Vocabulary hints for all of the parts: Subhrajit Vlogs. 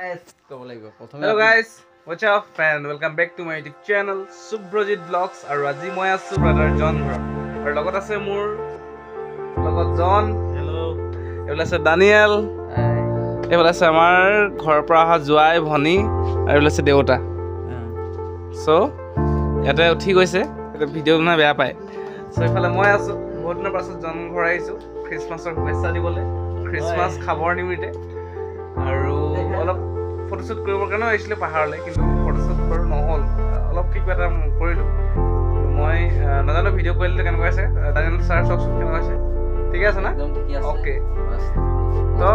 Hello guys, what's up and welcome back to my YouTube channel Subhrajit Vlogs. And today I am brother John. And logot ase mur logot John. Hello. Ebla ase Daniel. Hi. Ebla ase amar ghor pra aha joai bhoni. Ebla ase Deota. So, eta uthi goise. Eta video na beya pae. So ephale moi asu. Bahut din pasot John ghor aisu. Christmasor shubhechha dibole. Christmas khabor nimite. Aru অলপ photoshoot কৰিব কাৰণে আইছিলে পাহাৰলৈ কিন্তু photoshoot কৰা নহল অলপ কিবা এটা কৰিলো মই নাজানো ভিডিঅ' কোৱালিটি কেনেকৈ আছে জানো স্যার সব কেনেকৈ আছে ঠিক আছে না একদম ঠিক আছে ওকে তো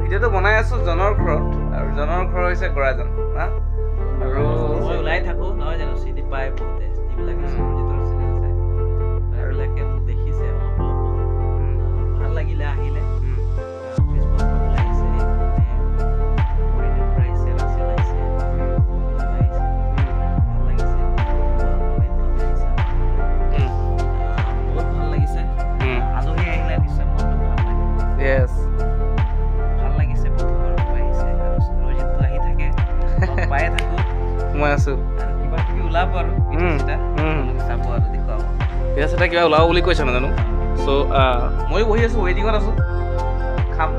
ভিডিঅ'টো বনাই আছো জনৰ ঘৰত আৰু জনৰ ঘৰ হৈছে গৰাজন না আৰু মই ওলাই থাকো নহয় জানো সিদি পাই পতে সিদি লাগে সুজিতৰ চিনেমা চাই আৰু লাগে মই দেখিছে অলপ ভাল লাগিলে আহিলে Yes, I take a lovely question. So, my boy is waiting on us. Come,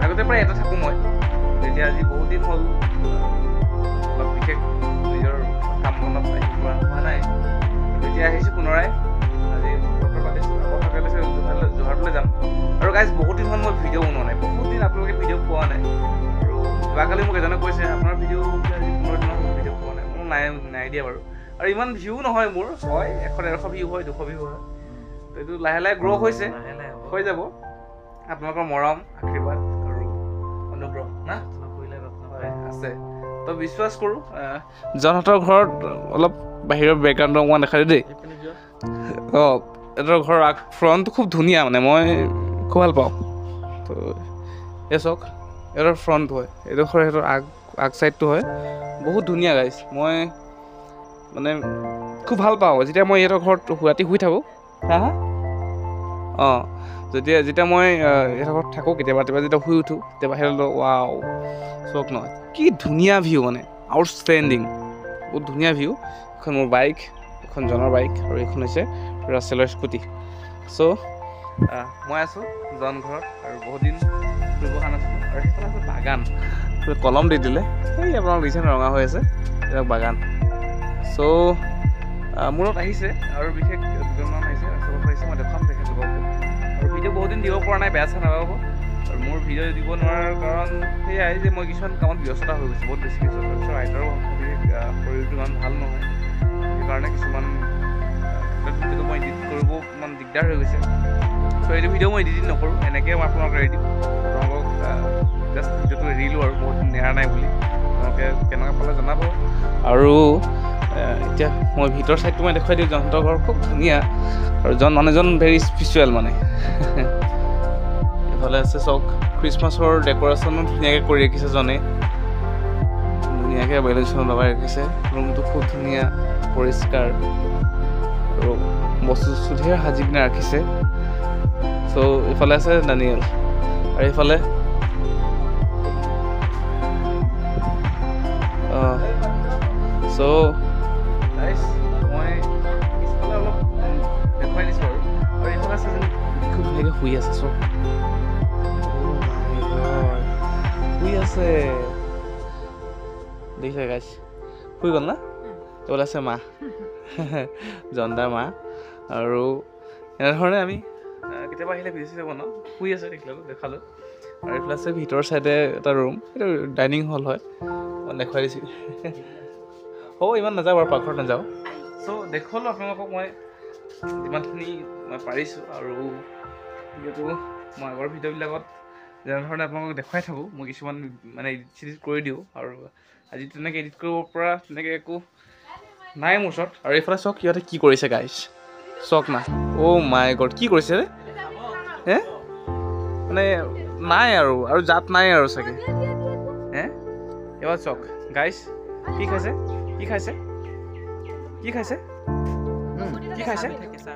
I got a prayer at Hakumoy. The Jazzy Bodin Hall. But we check your come on up. The Jazzy Kunorai. Guys, voting on my video on it. Voting up a video on it. Bakalim with another question. I'm not video on it. I have an idea. Or even view no hoy mur hoy 100 view hoy 200 view hoy তো এটো লাহে লাহে grow হইছে হৈ যাব আপোনাকৰ মৰম আশীর্বাদ আৰু অনুগ্ৰহ না কইলা ৰত্ন আছে তো বিশ্বাস কৰো জনহতৰ ঘৰত অলপ বাহিৰৰ ব্যাকগ্ৰাউণ্ড ৰং দেখা দে অ এতৰ ঘৰ ফ্ৰন্ট খুব ধুনীয়া মানে মই খুব ভাল পাওঁ তো এসক এৰৰ ফ্ৰন্ট হয় এতৰ ঘৰ এতৰ আগ সাইডটো হয় বহুত ধুনীয়া গাইস মই মানে খুব ভাল পাও যেতিয়া মই এত ঘৰত হুৱাতি হুই থাকো হা অ যেতিয়া মই এত ঘৰত থাকো কেতিয়াবা যেতিয়া হুই উঠো তেবা হেল ওয়াও শোক ন কি ধুনিয়া ভিউ মানে আউটস্ট্যান্ডিং বহুত ধুনিয়া ভিউ এখন মোৰ বাইক এখন জনৰ বাইক আৰু এখন আছে ৰাছেলৰ স্কুটি সো মই আছো জন ঘৰত আৰু বহুত দিন ব্যৱহাৰ আছে আৰু এটা আছে বাগান কলম দি দিলে এই আপোনাৰ ৰিছেন ৰঙা হৈ আছে এটা বাগান So, Murat Ahise, our big government is a supervisor of the company. We do both in the opera and I pass an hour or more video. The one around the idea Mogishan Count Yosta, who is both the skills of the writer for you to run Halmo. The Karnak is one to the point it could go on the derivation. So, if you don't didn't know, and I came up on already just to relure both in the Arnavuli. Okay, can I follow the number? Aru. এতিয়া মই ভিতৰ side তুমি দেখাই দিও জন্তৰ ঘৰ খুব ধুনিয়া আৰু জন অনেজন ভেৰি স্পিচুৱেল মানে এফালে আছে চক ক্রিসমাসৰ ডেকোরেশন ধুনিয়াকে কৰি ৰাখিছে জনে ধুনিয়াকে বেলুন লগাই ৰাখিছে ৰুমটো খুব ধুনিয়া পৰিষ্কাৰ আৰু বস্তু সুধে সাজি পিনে ৰাখিছে সো এফালে আছে দানিয়েল আৰু এফালে so Guys, my is color of the fine is for. Or in class is খুব লাগে হুই আছে সো। হুই আছে। দেখলে guys। হুই গল না? তো আছে মা। জন্দা মা আৰু এনেধৰণে আমি কিতাবা আহিলে বিজি যাব না। হুই আছে দেখলে দেখালো। আৰু প্লাসে ভিতৰ সাইডে এটা ৰুম, এটা ডাইনিং হল হয়। দেখাই দিছি। Oh, even as I were Pakhor and Jow. So the whole of my monthly, my Paris or my work with the Lagot, then heard among the quite who, Mugishan, when I did corridor or I did negate opera, negate nine shot, or if I sock, you're a key corrisa, guys. Sockna. Oh my god, key corrisa? Eh? Nair or that Nair or second. Eh? You are sock, guys. Kick us. কি খাইছে কি খাইছে কি খাইছে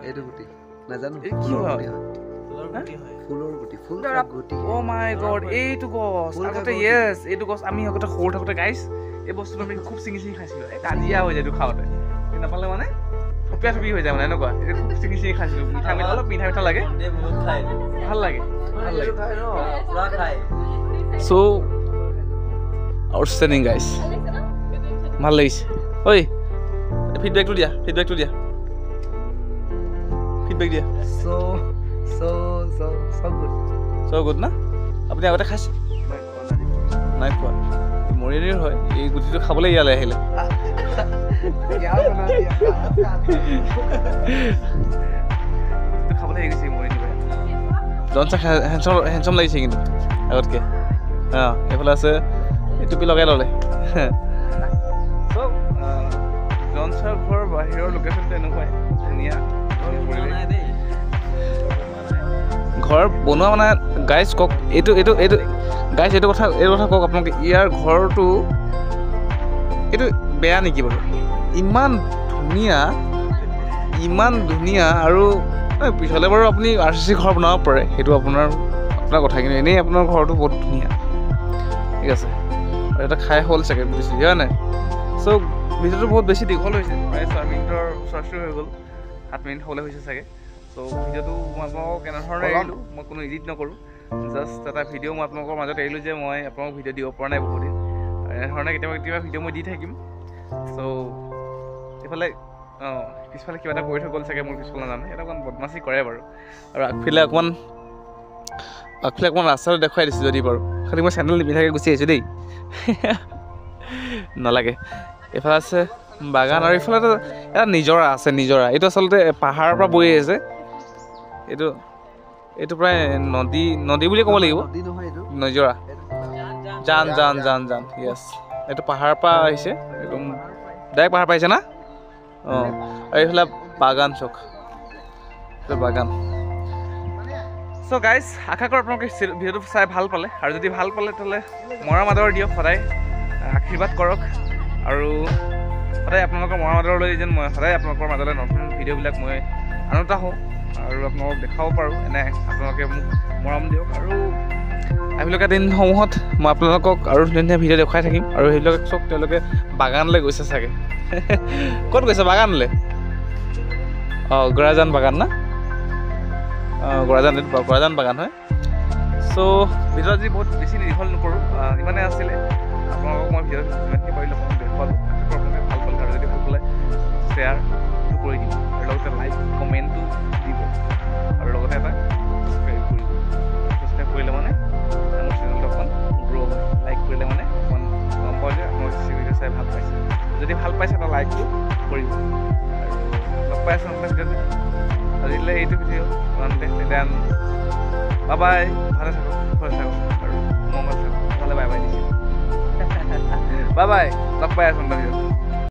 এটো গুটি না জানো কি হয় তোৰ Oh my god, eight goes. Yes, eight goes. I mean, I got a hold of the guys. It was to make cook singing. Tandia was to count in the Palamane. Prepare to be with them. I know what singing has to be. I will not be in Hatalagi. So outstanding, guys. Malays. Oi, feedback to dia. Feedback to dia. Feedback dia. So good. So good, na? Apni agora khas? Night one. Morning dinner hoy. Ei guti to khabole yala hele. Yaar bana diya. To khabole egise morning dinner. Doncha handsome lagise kintu. Agor ke? Ha, ephale ase etupi lagai lole. So, donchar for bahiror location te enukoi. Dunia. ঘর বনোৱা মানে guys cock এটো এটো এটো guys এটো কথা cock আপোনাক ইয়াৰ ঘৰটো এটো বেয়া নেকি বাৰু ইমান ধুনিয়া আৰু পিছলে বাৰু আপুনি আৰসিসি ঘৰ বনাব পাৰে হেতু আপোনাৰ কথা কিন্তু এনেই আপোনাৰ ঘৰটো বহুত ধুনিয়া ঠিক আছে আৰু এটা খাই হল সেকেন্ড বুজিছে হয়নে সো ভিডিওটো বহুত বেছি দীঘল হৈছে প্ৰায় 4 মিনিটৰ সৰসৰ হৈ গল 8 মিনিট হ'লে হৈছে সাগে So, video to Mapo can Makuno did not just that video Mapo, Mother Eluja, my upon video the opera body. And her negative video did take him. So, if I like, oh, this fellow came out of political second more peaceful and I don't want Masi forever. I feel like one. I feel like one. I started the quiet is the river. How much handle me like a good say today? No, like if I say Bagan or if I Nijora, say Nijora, it was all the Pahara Boys. It pray Nodi will call you Nijora Jan, yes. At Paharpa, I say, Dai Paharpaisana? Oh, I love Bagan Chok. The Bagan. So, guys, Akakor Pronk is beautiful Sab Halpale, Ardiv Halpale, Moramador Dio Farai, Akibat Korok, Aru. I am not a religion, I am not a religion, video like my Anotaho, I the Hopper, and I have looked at in home hot, my Planocock, or didn't video quite him, or he looked so to look at Baganle with a second. What was a Baganle? Oh, Grazan Bagana? Grazan Bagana. So, because they both visit the whole even as silly, I'm here, I'm Share to kori dibo ar logte like comment to dibo ar logte eta subscribe kori subscribe korile mane amar channel lokon grow like korile mane kon poje amar video sai bhal paise jodi bhal paise ta like to kori log paise amar jodi adile ei video content then bye bye bhalo thakbo ar mohammed bye bye log paise amar